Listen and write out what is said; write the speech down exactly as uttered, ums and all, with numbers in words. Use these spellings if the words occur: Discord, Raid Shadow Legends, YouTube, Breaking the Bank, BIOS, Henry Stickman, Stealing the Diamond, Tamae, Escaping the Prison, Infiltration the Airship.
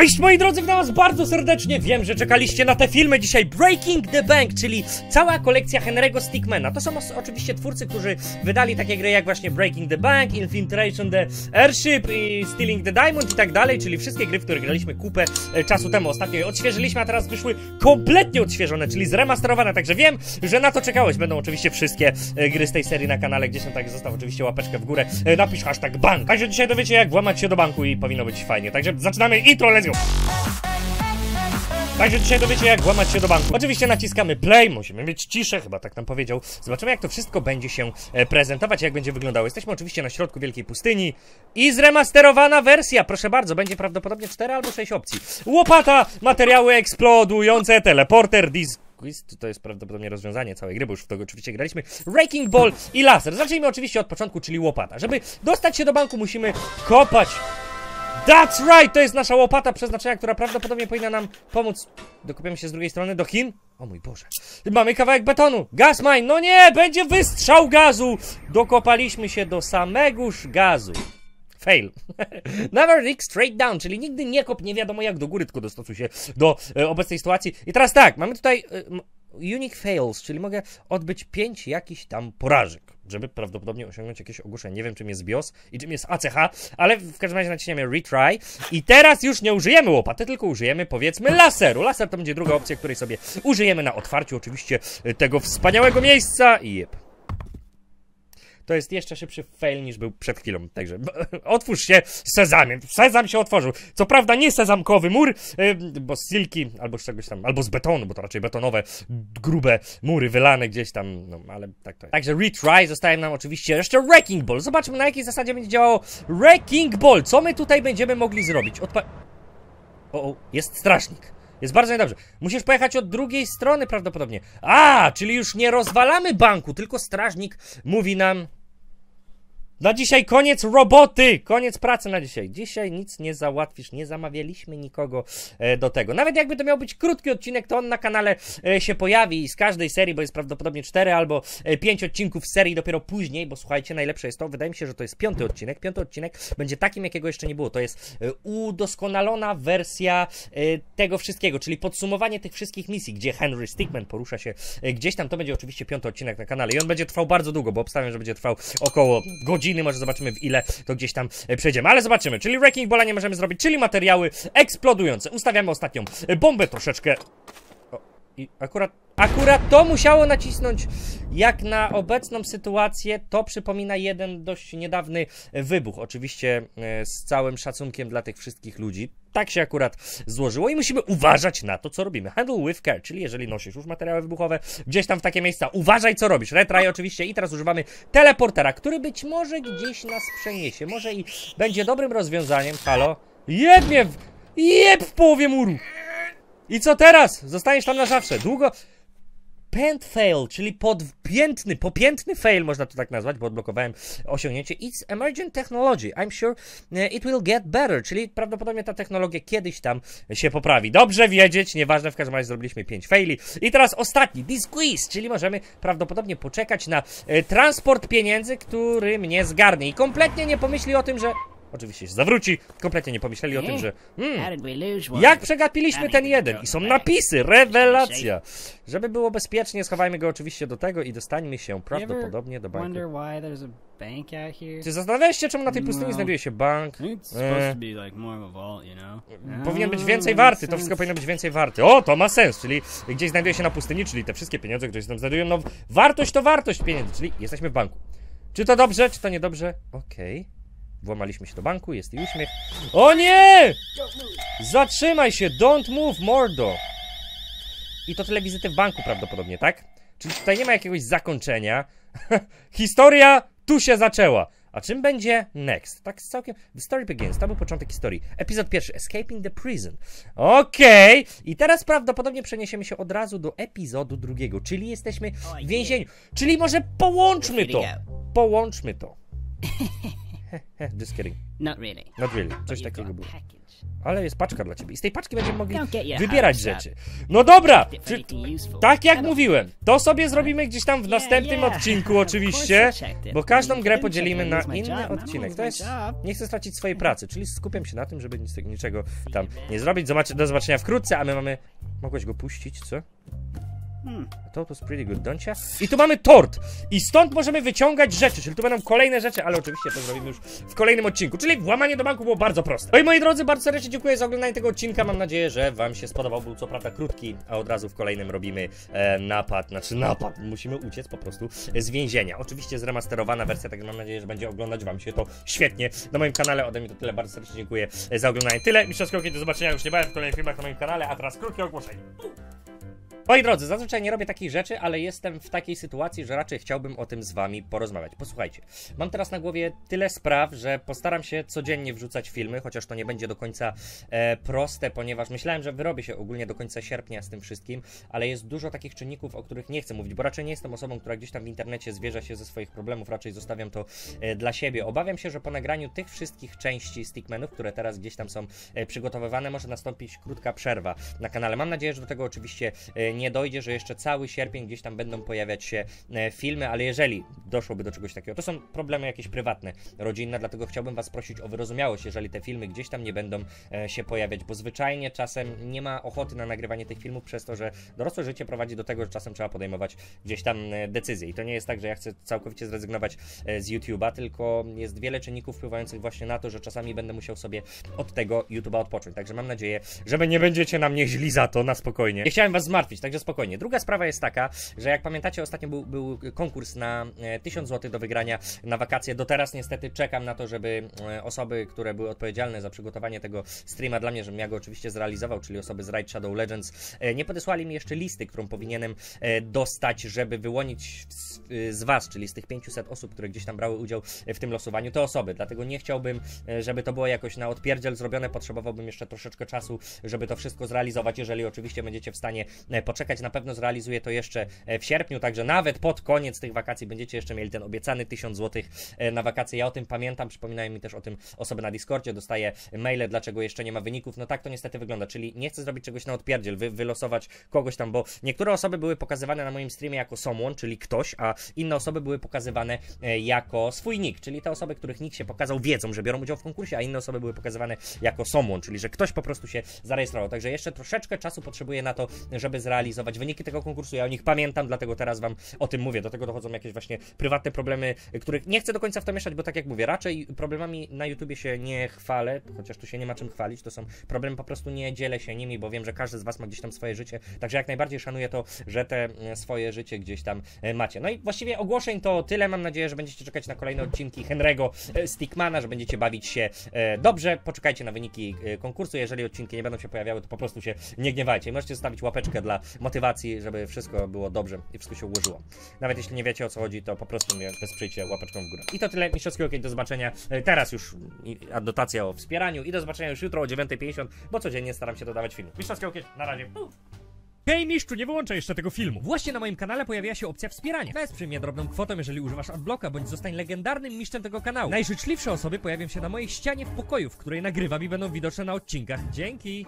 Cześć moi drodzy, witam was bardzo serdecznie, wiem, że czekaliście na te filmy dzisiaj. Breaking the Bank, czyli cała kolekcja Henry'ego Stickmana. To są oczywiście twórcy, którzy wydali takie gry jak właśnie Breaking the Bank, Infiltration the Airship i Stealing the Diamond i tak dalej, czyli wszystkie gry, w które graliśmy kupę czasu temu. Ostatnio je odświeżyliśmy, a teraz wyszły kompletnie odświeżone, czyli zremasterowane, także wiem, że na to czekałeś. Będą oczywiście wszystkie gry z tej serii na kanale, gdzie się tak zostaw oczywiście łapeczkę w górę, napisz hashtag bank. Także dzisiaj dowiecie jak włamać się do banku i powinno być fajnie, także zaczynamy intro, let's go! Także dzisiaj dowiecie jak włamać się do banku. Oczywiście naciskamy play, musimy mieć ciszę, chyba tak nam powiedział. Zobaczymy jak to wszystko będzie się prezentować, jak będzie wyglądało. Jesteśmy oczywiście na środku wielkiej pustyni i zremasterowana wersja, proszę bardzo, będzie prawdopodobnie cztery albo sześć opcji. Łopata, materiały eksplodujące, teleporter, disk. To jest prawdopodobnie rozwiązanie całej gry, bo już w to oczywiście graliśmy. Wrecking Ball i laser. Zacznijmy oczywiście od początku, czyli łopata. Żeby dostać się do banku musimy kopać. That's right! To jest nasza łopata przeznaczenia, która prawdopodobnie powinna nam pomóc. Dokupiamy się z drugiej strony do Chin. O mój Boże. Mamy kawałek betonu. Gaz mine. No nie! Będzie wystrzał gazu! Dokopaliśmy się do samegóż gazu. Fail. Never dig straight down, czyli nigdy nie kop nie wiadomo jak do góry, tylko dostosuj się do e, obecnej sytuacji. I teraz tak, mamy tutaj e, unique fails, czyli mogę odbyć pięć jakichś tam porażek, żeby prawdopodobnie osiągnąć jakieś ogłoszenie. Nie wiem czym jest BIOS i czym jest A C H, ale w każdym razie naciśniemy retry i teraz już nie użyjemy łopaty, tylko użyjemy powiedzmy laseru. Laser to będzie druga opcja, której sobie użyjemy na otwarciu oczywiście tego wspaniałego miejsca i jeb. To jest jeszcze szybszy fail niż był przed chwilą. Także otwórz się sezamem. Sezam się otworzył. Co prawda nie sezamkowy mur, bo z silki albo z czegoś tam, albo z betonu, bo to raczej betonowe, grube mury wylane gdzieś tam, no ale tak to jest. Także retry, zostaje nam oczywiście jeszcze Wrecking Ball. Zobaczmy na jakiej zasadzie będzie działało Wrecking Ball. Co my tutaj będziemy mogli zrobić? Odpa... O, o, jest strażnik. Jest bardzo niedobrze. Musisz pojechać od drugiej strony prawdopodobnie. A, czyli już nie rozwalamy banku, tylko strażnik mówi nam... Na dzisiaj koniec roboty! Koniec pracy na dzisiaj. Dzisiaj nic nie załatwisz, nie zamawialiśmy nikogo e, do tego. Nawet jakby to miał być krótki odcinek, to on na kanale e, się pojawi i z każdej serii, bo jest prawdopodobnie cztery albo pięć odcinków z serii dopiero później, bo słuchajcie, najlepsze jest to, wydaje mi się, że to jest piąty odcinek. Piąty odcinek będzie takim, jakiego jeszcze nie było. To jest e, udoskonalona wersja e, tego wszystkiego, czyli podsumowanie tych wszystkich misji, gdzie Henry Stickman porusza się e, gdzieś tam. To będzie oczywiście piąty odcinek na kanale i on będzie trwał bardzo długo, bo obstawiam, że będzie trwał około godziny. Może zobaczymy w ile to gdzieś tam przejdziemy, ale zobaczymy, czyli Wrecking Balla nie możemy zrobić, czyli materiały eksplodujące. Ustawiamy ostatnią bombę troszeczkę. O, i akurat, akurat to musiało nacisnąć. Jak na obecną sytuację to przypomina jeden dość niedawny wybuch, oczywiście z całym szacunkiem dla tych wszystkich ludzi. Tak się akurat złożyło i musimy uważać na to, co robimy. Handle with care, czyli jeżeli nosisz już materiały wybuchowe gdzieś tam w takie miejsca, uważaj, co robisz. Retry oczywiście i teraz używamy teleportera, który być może gdzieś nas przeniesie. Może i będzie dobrym rozwiązaniem. Halo? Jeb mnie w... Jeb w połowie muru! I co teraz? Zostaniesz tam na zawsze. Długo... Pent fail, czyli podpiętny, popiętny fail można to tak nazwać, bo odblokowałem osiągnięcie. It's emergent technology, I'm sure it will get better, czyli prawdopodobnie ta technologia kiedyś tam się poprawi. Dobrze wiedzieć, nieważne, w każdym razie zrobiliśmy pięć faili. I teraz ostatni, disquiz, czyli możemy prawdopodobnie poczekać na e, transport pieniędzy, który mnie zgarnie. I kompletnie nie pomyśli o tym, że... Oczywiście się zawróci, kompletnie nie pomyśleli o tym, że hmm, jak przegapiliśmy ten jeden i są napisy, rewelacja. Żeby było bezpiecznie, schowajmy go oczywiście do tego i dostańmy się prawdopodobnie do banku. Czy zastanawiałeś się, czemu na tej pustyni znajduje się bank? E... Powinien być więcej warty, to wszystko powinno być więcej warte. O, to ma sens, czyli gdzieś znajduje się na pustyni, czyli te wszystkie pieniądze, które się tam znajdują, no wartość to wartość pieniędzy, czyli jesteśmy w banku. Czy to dobrze, czy to niedobrze? Okej. Okay. Włamaliśmy się do banku, jest i uśmiech. O nie! Zatrzymaj się, don't move, mordo! I to tyle wizyty w banku prawdopodobnie, tak? Czyli tutaj nie ma jakiegoś zakończenia. Historia tu się zaczęła. A czym będzie next? Tak z całkiem... The story begins, to był początek historii. Epizod pierwszy, Escaping the Prison. Okej! Okay. I teraz prawdopodobnie przeniesiemy się od razu do epizodu drugiego, czyli jesteśmy w więzieniu. Czyli może połączmy to! Połączmy to. he, he, just kidding. Not really. Not really. Coś takiego było. Ale jest paczka dla ciebie i z tej paczki będziemy mogli wybierać rzeczy. No dobra! Czy, tak jak mówiłem, to sobie zrobimy gdzieś tam w następnym odcinku oczywiście, bo każdą grę podzielimy na inny odcinek. To jest... Nie chcę stracić swojej pracy, czyli skupiam się na tym, żeby nic, niczego tam nie zrobić. Do zobaczenia wkrótce, a my mamy... Mogłeś go puścić, co? Hmm. To was pretty good, don't ya? I tu mamy tort! I stąd możemy wyciągać rzeczy, czyli tu będą kolejne rzeczy, ale oczywiście to zrobimy już w kolejnym odcinku, czyli włamanie do banku było bardzo proste. No i moi drodzy, bardzo serdecznie dziękuję za oglądanie tego odcinka, mam nadzieję, że wam się spodobał, był co prawda krótki, a od razu w kolejnym robimy e, napad, znaczy napad, musimy uciec po prostu z więzienia. Oczywiście zremasterowana wersja, także mam nadzieję, że będzie oglądać wam się to świetnie. Na moim kanale ode mnie to tyle, bardzo serdecznie dziękuję za oglądanie. Tyle, mistrzowskie oki, do zobaczenia już niebawem w kolejnych filmach na moim kanale, a teraz krótkie ogłoszenie. Moi drodzy, zazwyczaj nie robię takich rzeczy, ale jestem w takiej sytuacji, że raczej chciałbym o tym z wami porozmawiać. Posłuchajcie, mam teraz na głowie tyle spraw, że postaram się codziennie wrzucać filmy, chociaż to nie będzie do końca e, proste, ponieważ myślałem, że wyrobię się ogólnie do końca sierpnia z tym wszystkim, ale jest dużo takich czynników, o których nie chcę mówić, bo raczej nie jestem osobą, która gdzieś tam w internecie zwierza się ze swoich problemów, raczej zostawiam to e, dla siebie. Obawiam się, że po nagraniu tych wszystkich części Stickmanów, które teraz gdzieś tam są e, przygotowywane, może nastąpić krótka przerwa na kanale. Mam nadzieję, że do tego oczywiście e, nie dojdzie, że jeszcze cały sierpień gdzieś tam będą pojawiać się filmy, ale jeżeli doszłoby do czegoś takiego, to są problemy jakieś prywatne, rodzinne, dlatego chciałbym was prosić o wyrozumiałość, jeżeli te filmy gdzieś tam nie będą się pojawiać, bo zwyczajnie czasem nie ma ochoty na nagrywanie tych filmów przez to, że dorosłe życie prowadzi do tego, że czasem trzeba podejmować gdzieś tam decyzje i to nie jest tak, że ja chcę całkowicie zrezygnować z YouTube'a, tylko jest wiele czynników wpływających właśnie na to, że czasami będę musiał sobie od tego YouTube'a odpocząć, także mam nadzieję, że nie będziecie na mnie źli za to, na spokojnie. Nie chciałem was zmartwić, także spokojnie. Druga sprawa jest taka, że jak pamiętacie, ostatnio był, był konkurs na tysiąc złotych do wygrania na wakacje. Do teraz niestety czekam na to, żeby osoby, które były odpowiedzialne za przygotowanie tego streama dla mnie, żebym ja go oczywiście zrealizował, czyli osoby z Raid Shadow Legends, nie podesłali mi jeszcze listy, którą powinienem dostać, żeby wyłonić z, z was, czyli z tych pięciuset osób, które gdzieś tam brały udział w tym losowaniu, te osoby. Dlatego nie chciałbym, żeby to było jakoś na odpierdziel zrobione. Potrzebowałbym jeszcze troszeczkę czasu, żeby to wszystko zrealizować. Jeżeli oczywiście będziecie w stanie poczekać, na pewno zrealizuję to jeszcze w sierpniu, także nawet pod koniec tych wakacji będziecie jeszcze mieli ten obiecany tysiąc złotych na wakacje. Ja o tym pamiętam, przypominają mi też o tym osoby na Discordzie, dostaję maile, dlaczego jeszcze nie ma wyników. No tak to niestety wygląda, czyli nie chcę zrobić czegoś na odpierdziel, wy, wylosować kogoś tam, bo niektóre osoby były pokazywane na moim streamie jako someone, czyli ktoś, a inne osoby były pokazywane jako swój nick, czyli te osoby, których nick się pokazał, wiedzą, że biorą udział w konkursie, a inne osoby były pokazywane jako someone, czyli że ktoś po prostu się zarejestrował. Także jeszcze troszeczkę czasu potrzebuję na to, żeby zrealizować wyniki tego konkursu, ja o nich pamiętam, dlatego teraz wam o tym mówię, do tego dochodzą jakieś właśnie prywatne problemy, których nie chcę do końca w to mieszać, bo tak jak mówię, raczej problemami na YouTubie się nie chwalę, chociaż tu się nie ma czym chwalić, to są problemy, po prostu nie dzielę się nimi, bo wiem, że każdy z was ma gdzieś tam swoje życie, także jak najbardziej szanuję to, że te swoje życie gdzieś tam macie. No i właściwie ogłoszeń to tyle, mam nadzieję, że będziecie czekać na kolejne odcinki Henry'ego Stickmana, że będziecie bawić się dobrze, poczekajcie na wyniki konkursu, jeżeli odcinki nie będą się pojawiały, to po prostu się nie gniewajcie, możecie zostawić łapeczkę dla motywacji, żeby wszystko było dobrze i wszystko się ułożyło. Nawet jeśli nie wiecie, o co chodzi, to po prostu mnie wesprzyjcie łapeczką w górę. I to tyle. Mistrzowskiego okień, do zobaczenia. Teraz już adnotacja o wspieraniu i do zobaczenia już jutro o dziewiątej pięćdziesiąt, bo codziennie staram się dodawać filmy. Mistrzowskiego okień, na razie. Hej mistrzu, nie wyłączaj jeszcze tego filmu. Właśnie na moim kanale pojawiła się opcja wspierania. Wesprzyj mnie drobną kwotą, jeżeli używasz adblocka, bądź zostań legendarnym mistrzem tego kanału. Najżyczliwsze osoby pojawią się na mojej ścianie w pokoju, w której nagrywam i będą widoczne na odcinkach. Dzięki!